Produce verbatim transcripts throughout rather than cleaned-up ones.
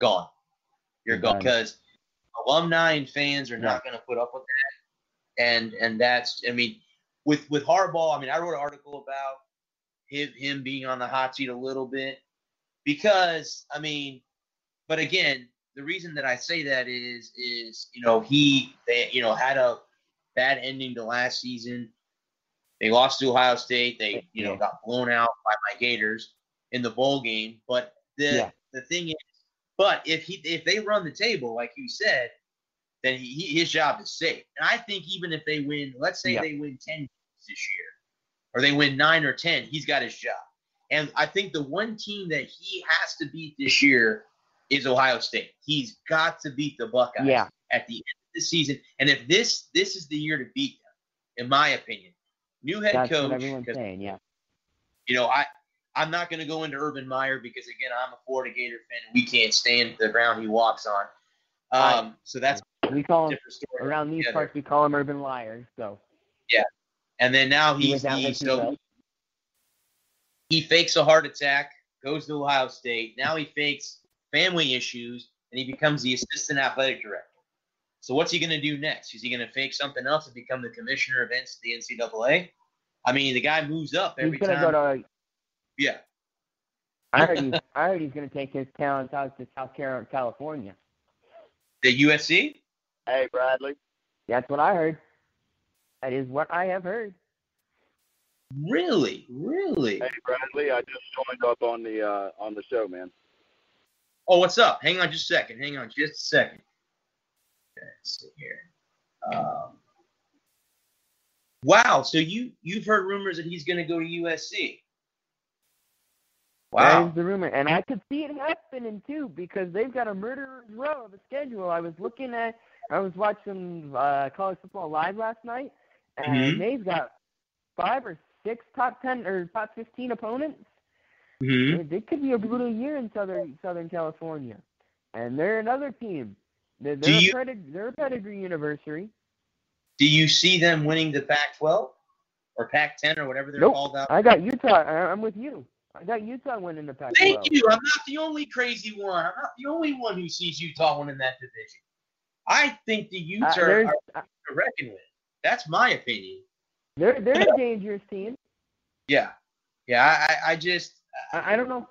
gone. You're gone. Because alumni and fans are not going to put up with that. And and that's, I mean, with, with Harbaugh, I mean, I wrote an article about him, him being on the hot seat a little bit because, I mean, but again, the reason that I say that is, is you know, he, they, you know, had a bad ending to last season. They lost to Ohio State. They, you know, yeah. got blown out by my Gators in the bowl game. But the yeah. the thing is, but if he if they run the table like you said, then he, his job is safe. And I think even if they win, let's say yeah. they win ten games this year, or they win nine or ten, he's got his job. And I think the one team that he has to beat this year is Ohio State. He's got to beat the Buckeyes yeah. at the end of the season. And if this this is the year to beat them, in my opinion. New head That's coach. What everyone's saying, yeah. You know, I, I'm not going to go into Urban Meyer because, again, I'm a Florida Gator fan, and we can't stand the ground he walks on. Um, I, so that's we call him around these parts. We call him Urban Liar. So yeah, and then now he's he, he, so he fakes a heart attack, goes to Ohio State. Now he fakes family issues, and he becomes the assistant athletic director. So what's he going to do next? Is he going to fake something else and become the commissioner of the N C double A? I mean, the guy moves up every he's gonna time. Go to, yeah. I heard, he's, I heard he's going to take his talent out to South Carolina, California. The U S C? Hey, Bradley. That's what I heard. That is what I have heard. Really? Really? Hey, Bradley, I just joined up on the uh, on the show, man. Oh, what's up? Hang on just a second. Hang on just a second. Let's see here. Um, wow, so you, you've heard rumors that he's going to go to U S C. Wow. That is the rumor, and I could see it happening, too, because they've got a murderer's row of a schedule. I was looking at – I was watching uh, college football live last night, and mm-hmm. they've got five or six top ten or top fifteen opponents. Mm-hmm. It could be a brutal year in Southern, Southern California, and they're another team. They're, they're, you, a pedig- they're a pedigree university. Do you see them winning the Pac twelve or Pac ten or whatever they're nope. called out? I got Utah. I'm with you. I got Utah winning the Pac twelve. Thank you. I'm not the only crazy one. I'm not the only one who sees Utah winning that division. I think the Utes uh, are, are to reckon with. That's my opinion. They're they're a dangerous team. Yeah. Yeah, I, I just I, I don't know.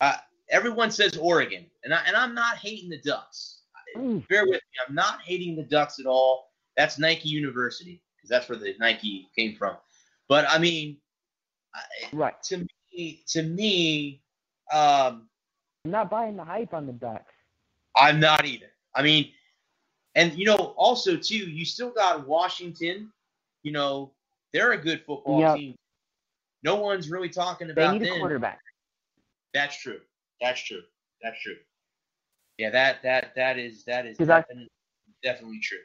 Uh Everyone says Oregon, and, I, and I'm not hating the Ducks. Mm. Bear with me. I'm not hating the Ducks at all. That's Nike University because that's where the Nike came from. But, I mean, right. to me, to me um, I'm not buying the hype on the Ducks. I'm not either. I mean, and, you know, also, too, you still got Washington. You know, they're a good football yep. team. No one's really talking about them. They need them. A quarterback. That's true. That's true. That's true. Yeah, that that that is that is definitely, I, definitely true.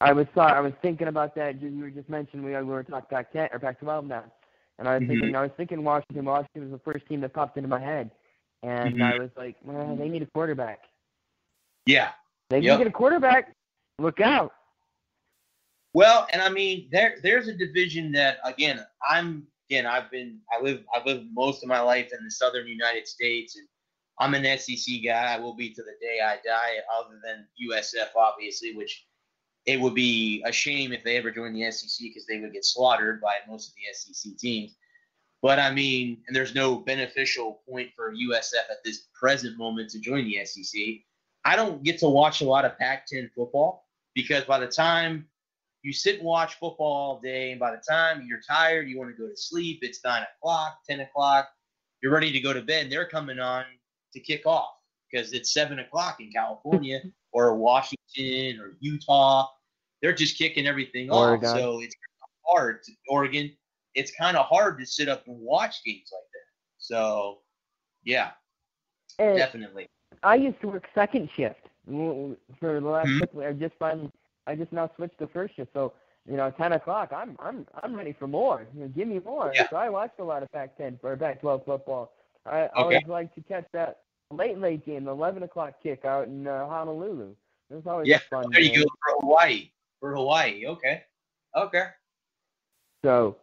I was sorry, I was thinking about that. You were just mentioning we were talking Pac ten or Pac twelve now, and I was mm-hmm. thinking I was thinking Washington. Washington was the first team that popped into my head, and mm-hmm. I was like, well, they need a quarterback. Yeah, they yep. can get a quarterback. Look out. Well, and I mean, there there's a division that again I'm. Again, I've been, I live, I've lived most of my life in the southern United States, and I'm an S E C guy. I will be to the day I die, other than U S F, obviously, which it would be a shame if they ever joined the S E C because they would get slaughtered by most of the S E C teams. But I mean, and there's no beneficial point for U S F at this present moment to join the S E C. I don't get to watch a lot of Pac ten football because by the time you sit and watch football all day, and by the time you're tired, you want to go to sleep, it's nine o'clock, ten o'clock, you're ready to go to bed, and they're coming on to kick off because it's seven o'clock in California or Washington or Utah. They're just kicking everything Oregon. Off, so it's hard. To, Oregon, it's kind of hard to sit up and watch games like that. So, yeah, and definitely. I used to work second shift for the last mm-hmm. – I just finally – I just now switched to first shift, so you know, ten o'clock. I'm I'm I'm ready for more. You know, give me more. Yeah. So I watched a lot of Pac ten or Pac twelve football. I okay. always like to catch that late late game, the eleven o'clock kick out in uh, Honolulu. It was always yeah. fun. There game. You go for Hawaii. For Hawaii, okay, okay. So,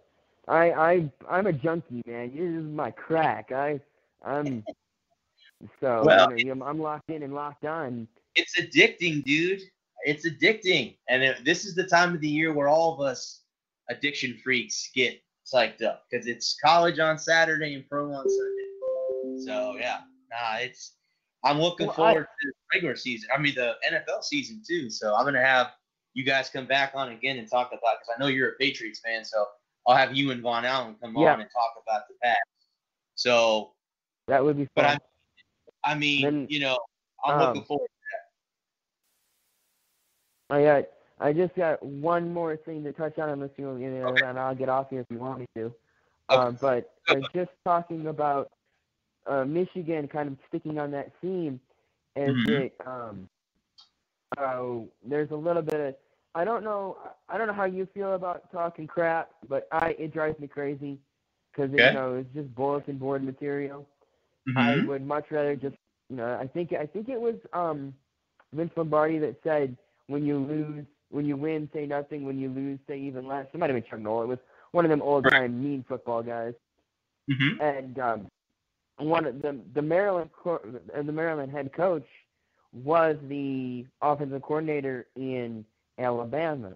I I I'm a junkie, man. This is my crack. I I'm So well, you know, I'm, I'm locked in and locked on. It's addicting, dude. It's addicting. And it, this is the time of the year where all of us addiction freaks get psyched up because it's college on Saturday and pro on Sunday. So, yeah, nah, it's I'm looking well, forward I, to the regular season. I mean, the N F L season, too. So I'm going to have you guys come back on again and talk about because I know you're a Patriots fan. So I'll have you and Vaughn Allen come yeah. on and talk about the past. So that would be fun. But I, I mean, then, you know, I'm um, looking forward to that. I got, I just got one more thing to touch on, unless you want me to, okay. and I'll get off here if you want me to. Okay. Uh, but uh, just talking about uh, Michigan, kind of sticking on that theme, and mm-hmm. that um, uh, there's a little bit of I don't know, I don't know how you feel about talking crap, but I it drives me crazy because okay. you know it's just bulletin board material. Mm-hmm. I would much rather just, you know, I think I think it was um, Vince Lombardi that said, when you lose, when you win, say nothing. When you lose, say even less. It might have been Chuck Noll. It was one of them old-time right. mean football guys. Mm-hmm. And um, one of the the Maryland co- the Maryland head coach was the offensive coordinator in Alabama.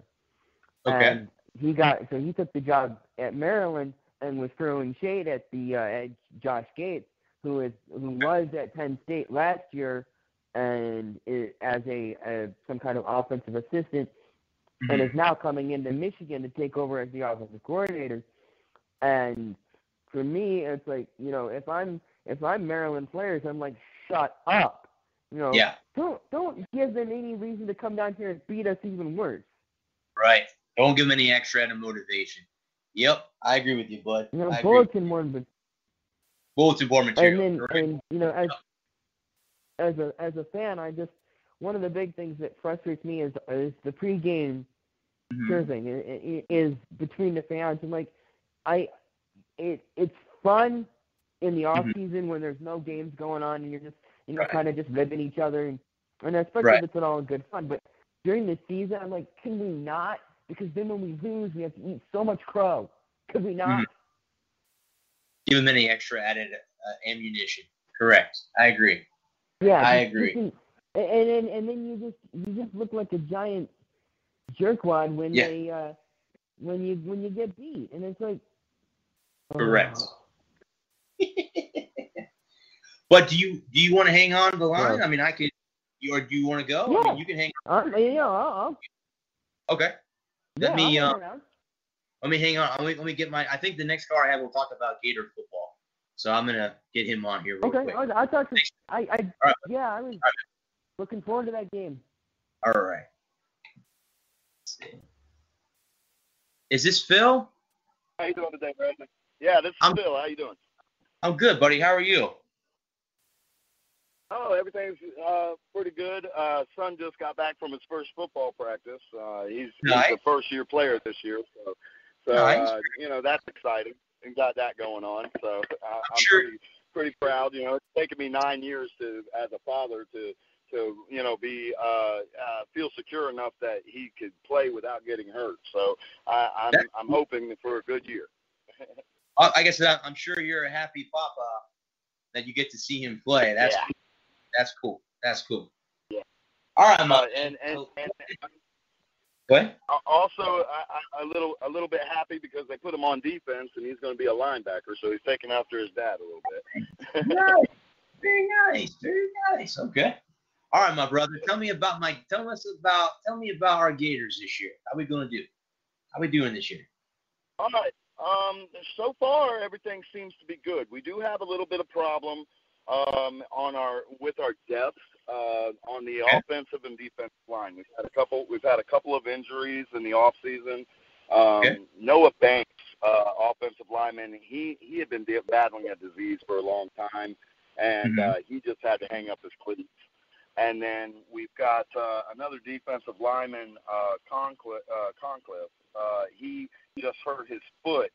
Okay. And he got so he took the job at Maryland and was throwing shade at the uh, at Josh Gates. Who is who was at Penn State last year, and is, as a, a some kind of offensive assistant, mm-hmm. and is now coming into Michigan to take over as the offensive coordinator. And for me, it's like, you know, if I'm if I'm Maryland players, I'm like, shut up, you know, yeah. don't don't give them any reason to come down here and beat us even worse. Right. Don't give them any extra motivation. Yep, I agree with you, bud. You know, I bulletin agree. One, but. Bulletin board material. And then, right. and, you know, as as a as a fan, I just one of the big things that frustrates me is is the pregame mm-hmm. serving is, is between the fans. And like, I it it's fun in the off season mm-hmm. when there's no games going on and you're just you know right. kind of just ribbing each other and and especially right. if it's all good fun. But during the season, I'm like, can we not? Because then when we lose, we have to eat so much crow. Could we not? Mm-hmm. Give them any extra added uh, ammunition. Correct. I agree. Yeah, I agree. Can, and then and then you just you just look like a giant jerkwad when yeah. they uh, when you when you get beat, and it's like. Oh. Correct. But do you do you want to hang on to the line? Yeah. I mean, I could. You or do you want to go? Yeah. I mean, you can hang on. Um, yeah, I'll, I'll. Okay. Let yeah, me. I'll uh, Let me hang on. Let me, let me get my – I think the next car I have will talk about Gator football. So I'm going to get him on here real okay, quick. Okay. I, I talked to – I, I, right. yeah, I was right. looking forward to that game. All right. Is this Phil? How you doing today, Bradley? Yeah, this is I'm, Phil. How you doing? I'm good, buddy. How are you? Oh, everything's uh, pretty good. Uh, son just got back from his first football practice. Uh, he's, nice. he's a first-year player this year, so – So, uh, you know, that's exciting and got that going on. So I, I'm sure. pretty, pretty proud. You know, it's taken me nine years to, as a father to, to you know, be uh, uh, feel secure enough that he could play without getting hurt. So I, I'm that's I'm hoping for a good year. I guess I'm sure you're a happy papa that you get to see him play. That's yeah. cool. That's cool. That's cool. Yeah. All right, Mike. Uh, and, and, and, and What? Also, I, I, a little a little bit happy because they put him on defense, and he's going to be a linebacker, so he's taking after his dad a little bit. Nice. Very nice. Very nice. Okay. All right, my brother. Tell me about my – tell us about – tell me about our Gators this year. How we going to do? How we doing this year? All right. Um, so far, everything seems to be good. We do have a little bit of problem um, on our with our depth. Uh, on the okay. offensive and defensive line, we've had a couple. We've had a couple of injuries in the off season. Um, okay. Noah Banks, uh, offensive lineman, he he had been de- battling a disease for a long time, and mm-hmm. uh, he just had to hang up his cleats. And then we've got uh, another defensive lineman, uh, Concliffe. Uh, Concliffe. Uh, he just hurt his foot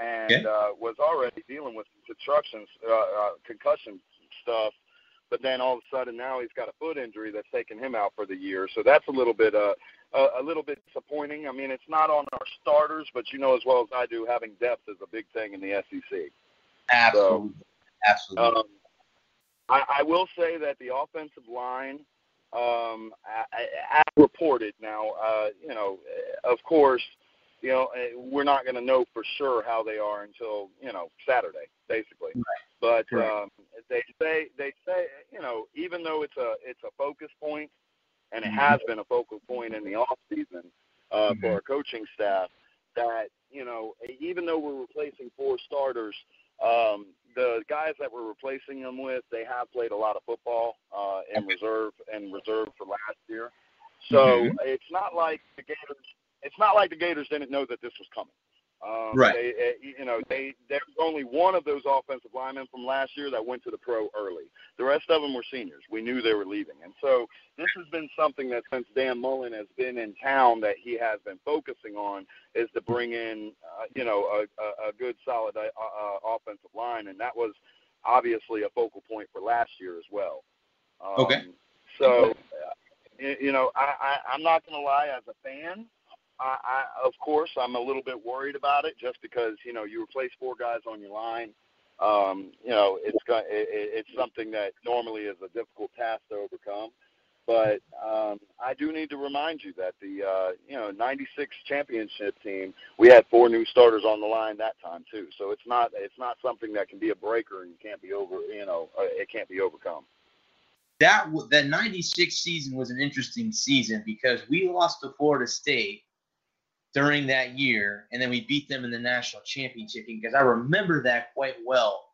and okay. uh, was already dealing with construction, uh, uh, concussion stuff. But then all of a sudden now he's got a foot injury that's taken him out for the year. So that's a little bit uh, a, a little bit disappointing. I mean, it's not on our starters, but you know as well as I do, having depth is a big thing in the S E C. Absolutely. So, Absolutely. Um, I, I will say that the offensive line, um, as reported now, uh, you know, of course, you know, we're not going to know for sure how they are until, you know, Saturday, basically. Right. But right. Um, they say, they say, you know, even though it's a it's a focus point, and it has been a focal point in the off season uh, mm-hmm. for our coaching staff, that, you know, even though we're replacing four starters, um, the guys that we're replacing them with, they have played a lot of football uh, in reserve and reserve for last year. So mm-hmm. it's not like the Gators. It's not like the Gators didn't know that this was coming. Um, right. They, you know, they there's only one of those offensive linemen from last year that went to the pro early. The rest of them were seniors. We knew they were leaving. And so this has been something that since Dan Mullen has been in town that he has been focusing on, is to bring in, uh, you know, a, a good solid uh, offensive line. And that was obviously a focal point for last year as well. Um, okay. So, uh, you know, I, I, I'm not going to lie, as a fan, I, I, of course, I'm a little bit worried about it, just because, you know, you replace four guys on your line. Um, you know, it's got, it, it's something that normally is a difficult task to overcome. But um, I do need to remind you that the, uh, you know, ninety-six championship team, we had four new starters on the line that time too. So it's not it's not something that can be a breaker and can't be over. You know, it can't be overcome. That that ninety-six season was an interesting season, because we lost to Florida State during that year, and then we beat them in the national championship game, because I remember that quite well,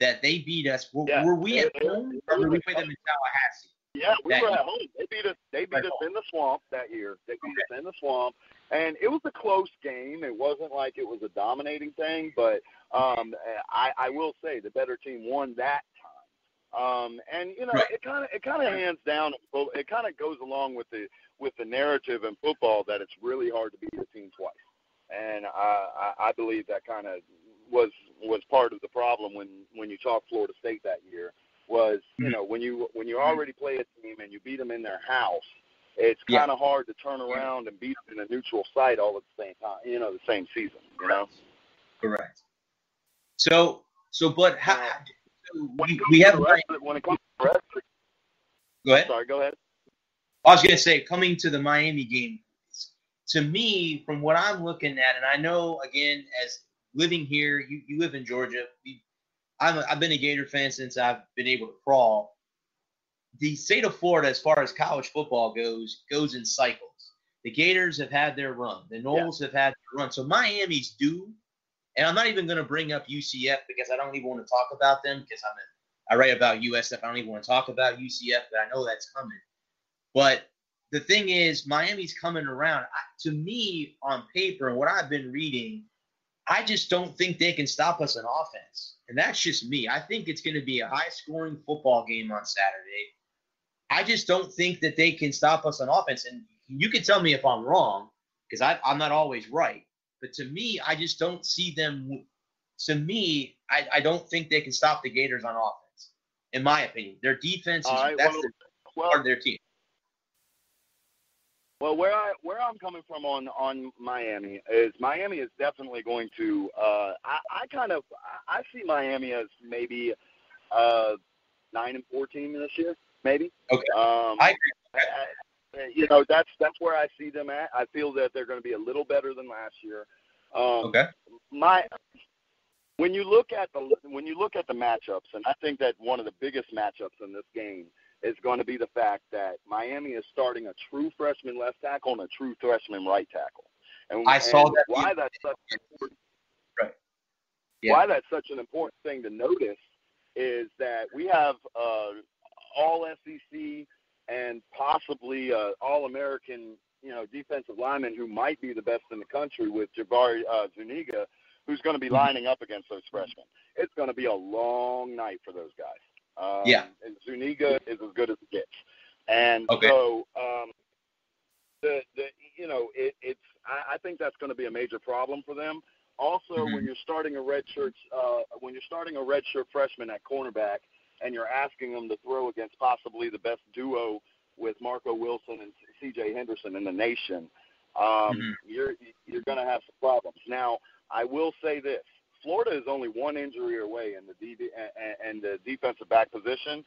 that they beat us. Were, yeah, were we at it, home, it, or did we play them in Tallahassee? Yeah, we were at home. Year. They beat us They beat us home. in the swamp that year. They beat okay. us in the swamp, and it was a close game. It wasn't like it was a dominating thing, but um, I, I will say the better team won that time. Um, and, you know, right. it kind of it kind of hands down, it kind of goes along with the with the narrative in football that it's really hard to beat a team twice. And I, I believe that kind of was was part of the problem when, when you talk Florida State that year, was, you know, when you when you already play a team and you beat them in their house, it's kind of yeah. hard to turn around and beat them in a neutral site all at the same time, you know, the same season, you know? Correct. So, so but how – We, we have when it comes to the rest of it. Go ahead. Sorry, go ahead. I was going to say, coming to the Miami game, to me, from what I'm looking at, and I know, again, as living here, you, you live in Georgia. You, I'm a, I've been a Gator fan since I've been able to crawl. The state of Florida, as far as college football goes, goes in cycles. The Gators have had their run. The Noles yeah. have had their run. So Miami's due. And I'm not even going to bring up U C F, because I don't even want to talk about them, because I'm a, I write about U S F. I don't even want to talk about U C F, but I know that's coming. But the thing is, Miami's coming around. I, to me, on paper, and what I've been reading, I just don't think they can stop us on offense. And that's just me. I think it's going to be a high-scoring football game on Saturday. I just don't think that they can stop us on offense. And you can tell me if I'm wrong, because I, I'm not always right. But to me, I just don't see them. To me, I, I don't think they can stop the Gators on offense, in my opinion. Their defense is right, that's well, the well, part of their team. Well, where, I, where I'm coming from on, on Miami is Miami is definitely going to uh, – I, I kind of – I see Miami as maybe uh, nine and four team this year, maybe. Okay. Um, I agree. You know, that's that's where I see them at. I feel that they're going to be a little better than last year. Um, okay. My when you look at the when you look at the matchups, and I think that one of the biggest matchups in this game is going to be the fact that Miami is starting a true freshman left tackle and a true freshman right tackle. And I saw and that. Why you, that's such an important, right. yeah. Why that's such an important thing to notice is that we have uh, all S E C. And possibly uh, all-American, you know, defensive lineman who might be the best in the country with Jabari uh, Zuniga, who's going to be lining up against those freshmen. It's going to be a long night for those guys. Um, yeah, and Zuniga is as good as it gets, and okay. so um, the the you know it, it's I, I think that's going to be a major problem for them. Also, mm-hmm. when you're starting a redshirt uh, when you're starting a redshirt freshman at cornerback, and you're asking them to throw against possibly the best duo with Marco Wilson and C J Henderson in the nation, um, mm-hmm. you're you're going to have some problems. Now, I will say this. Florida is only one injury away in the D and the defensive back position